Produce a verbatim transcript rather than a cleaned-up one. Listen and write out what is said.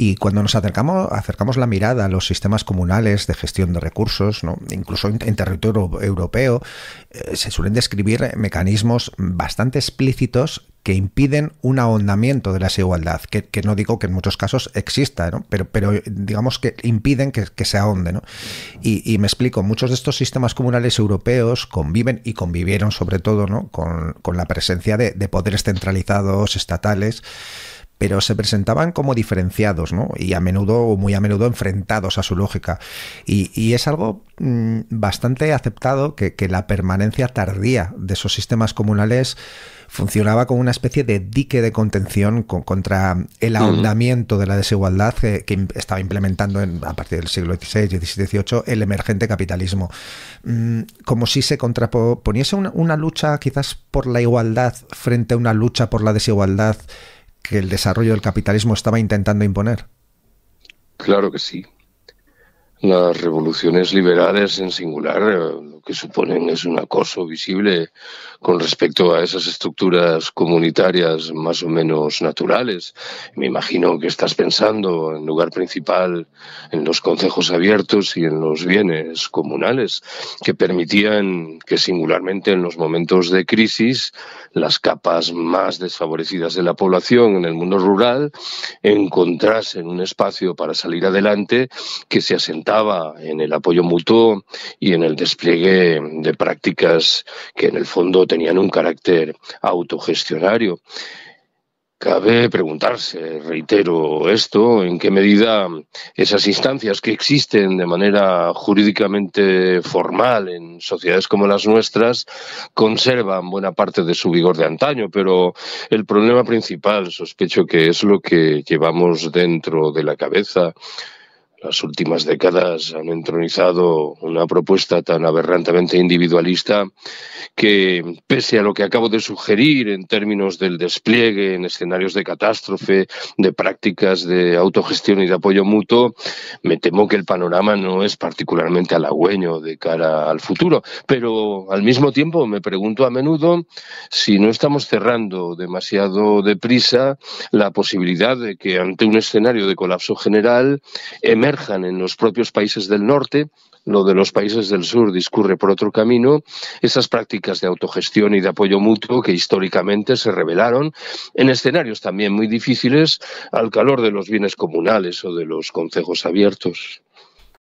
Y cuando nos acercamos, acercamos la mirada a los sistemas comunales de gestión de recursos, ¿no? Incluso en, en territorio europeo, eh, se suelen describir mecanismos bastante explícitos que impiden un ahondamiento de la desigualdad, que, que no digo que en muchos casos exista, ¿no? pero, pero digamos que impiden que, que se ahonde, ¿no? Y, y me explico, muchos de estos sistemas comunales europeos conviven y convivieron sobre todo, ¿no? con, con la presencia de, de poderes centralizados, estatales, pero se presentaban como diferenciados, ¿no? Y a menudo, o muy a menudo, enfrentados a su lógica. Y, y es algo mmm, bastante aceptado que, que la permanencia tardía de esos sistemas comunales funcionaba como una especie de dique de contención con, contra el ahondamiento de la desigualdad que, que estaba implementando en, a partir del siglo dieciséis, diecisiete, dieciocho el emergente capitalismo. Como si se contraponiese una, una lucha quizás por la igualdad frente a una lucha por la desigualdad que el desarrollo del capitalismo estaba intentando imponer. Claro que sí. Las revoluciones liberales en singular lo que suponen es un acoso visible con respecto a esas estructuras comunitarias más o menos naturales. Me imagino que estás pensando en lugar principal en los concejos abiertos y en los bienes comunales que permitían que singularmente en los momentos de crisis las capas más desfavorecidas de la población en el mundo rural encontrasen un espacio para salir adelante que se asentara en el apoyo mutuo y en el despliegue de prácticas que en el fondo tenían un carácter autogestionario. Cabe preguntarse, reitero esto, en qué medida esas instancias que existen de manera jurídicamente formal en sociedades como las nuestras conservan buena parte de su vigor de antaño, pero el problema principal sospecho que es lo que llevamos dentro de la cabeza. Las últimas décadas han entronizado una propuesta tan aberrantemente individualista que, pese a lo que acabo de sugerir en términos del despliegue en escenarios de catástrofe, de prácticas de autogestión y de apoyo mutuo, me temo que el panorama no es particularmente halagüeño de cara al futuro. Pero, al mismo tiempo, me pregunto a menudo si no estamos cerrando demasiado deprisa la posibilidad de que, ante un escenario de colapso general, emerjan en los propios países del norte, lo de los países del sur discurre por otro camino, esas prácticas de autogestión y de apoyo mutuo que históricamente se revelaron en escenarios también muy difíciles al calor de los bienes comunales o de los concejos abiertos.